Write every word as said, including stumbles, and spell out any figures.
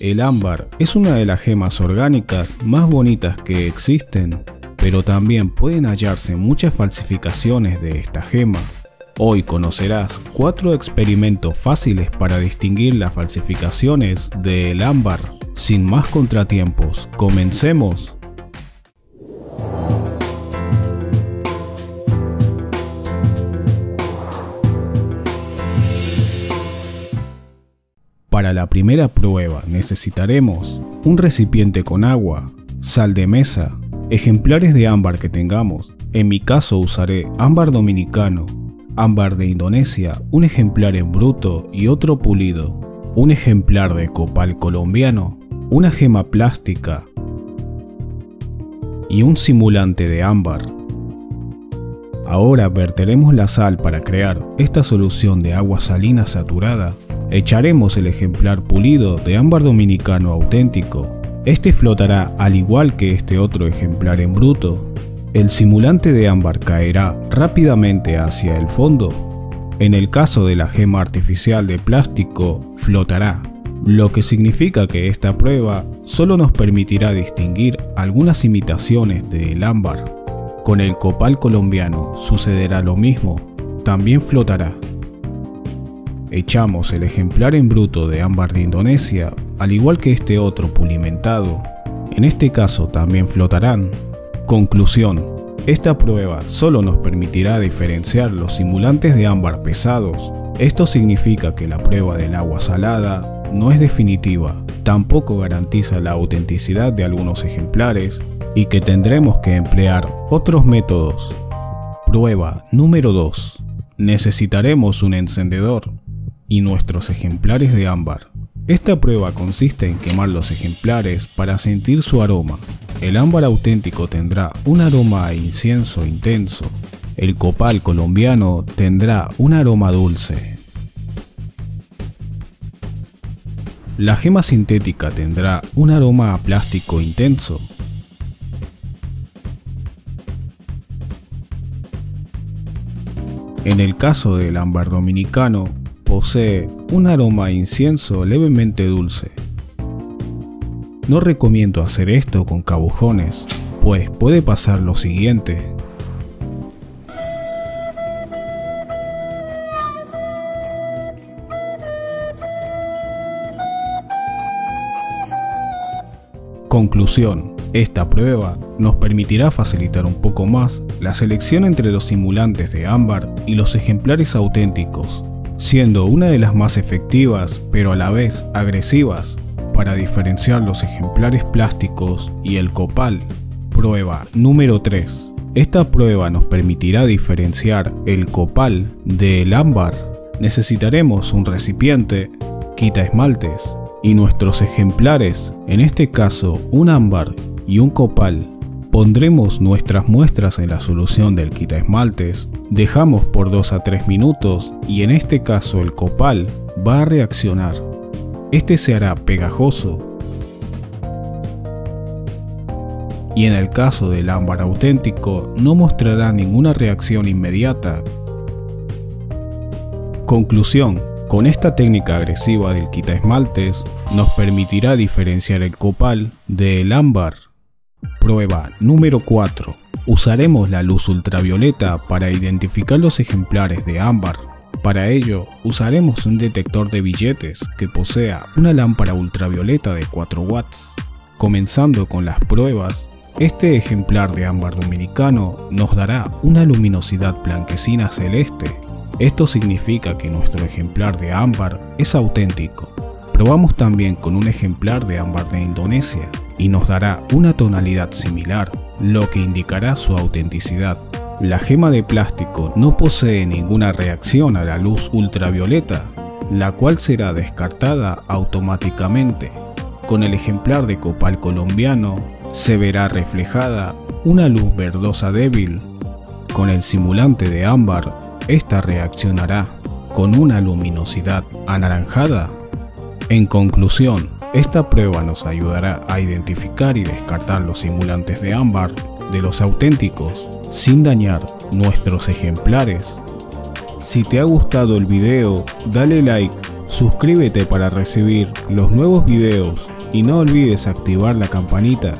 El ámbar es una de las gemas orgánicas más bonitas que existen, pero también pueden hallarse muchas falsificaciones de esta gema. Hoy conocerás cuatro experimentos fáciles para distinguir las falsificaciones del ámbar. Sin más contratiempos, comencemos. Para la primera prueba necesitaremos un recipiente con agua, sal de mesa, ejemplares de ámbar que tengamos. En mi caso usaré ámbar dominicano, ámbar de Indonesia, un ejemplar en bruto y otro pulido, un ejemplar de copal colombiano, una gema plástica y un simulante de ámbar. Ahora verteremos la sal para crear esta solución de agua salina saturada. Echaremos el ejemplar pulido de ámbar dominicano auténtico. Este flotará al igual que este otro ejemplar en bruto. El simulante de ámbar caerá rápidamente hacia el fondo. En el caso de la gema artificial de plástico, flotará, lo que significa que esta prueba solo nos permitirá distinguir algunas imitaciones del ámbar. Con el copal colombiano sucederá lo mismo, también flotará. Echamos el ejemplar en bruto de ámbar de Indonesia, al igual que este otro pulimentado. En este caso también flotarán. Conclusión: esta prueba solo nos permitirá diferenciar los simulantes de ámbar pesados. Esto significa que la prueba del agua salada no es definitiva, tampoco garantiza la autenticidad de algunos ejemplares y que tendremos que emplear otros métodos. Prueba número dos. Necesitaremos un encendedor y nuestros ejemplares de ámbar. Esta prueba consiste en quemar los ejemplares para sentir su aroma. El ámbar auténtico tendrá un aroma a incienso intenso. El copal colombiano tendrá un aroma dulce. La gema sintética tendrá un aroma a plástico intenso. En el caso del ámbar dominicano, posee un aroma a incienso levemente dulce. No recomiendo hacer esto con cabujones, pues puede pasar lo siguiente. Conclusión: esta prueba nos permitirá facilitar un poco más la selección entre los simulantes de ámbar y los ejemplares auténticos, siendo una de las más efectivas, pero a la vez agresivas, para diferenciar los ejemplares plásticos y el copal. Prueba número tres. Esta prueba nos permitirá diferenciar el copal del ámbar. Necesitaremos un recipiente, quita esmaltes y nuestros ejemplares, en este caso un ámbar y un copal. Pondremos nuestras muestras en la solución del quitaesmaltes, dejamos por dos a tres minutos y en este caso el copal va a reaccionar. Este se hará pegajoso. Y en el caso del ámbar auténtico no mostrará ninguna reacción inmediata. Conclusión: con esta técnica agresiva del quitaesmaltes nos permitirá diferenciar el copal del ámbar. Prueba número cuatro. Usaremos la luz ultravioleta para identificar los ejemplares de ámbar. Para ello, usaremos un detector de billetes que posea una lámpara ultravioleta de cuatro watts. Comenzando con las pruebas, este ejemplar de ámbar dominicano nos dará una luminosidad blanquecina celeste. Esto significa que nuestro ejemplar de ámbar es auténtico. Probamos también con un ejemplar de ámbar de Indonesia y nos dará una tonalidad similar, lo que indicará su autenticidad. La gema de plástico no posee ninguna reacción a la luz ultravioleta, la cual será descartada automáticamente. Con el ejemplar de copal colombiano se verá reflejada una luz verdosa débil. Con el simulante de ámbar, esta reaccionará con una luminosidad anaranjada. En conclusión, esta prueba nos ayudará a identificar y descartar los simulantes de ámbar de los auténticos, sin dañar nuestros ejemplares. Si te ha gustado el video, dale like, Suscríbete para recibir los nuevos videos y no olvides activar la campanita.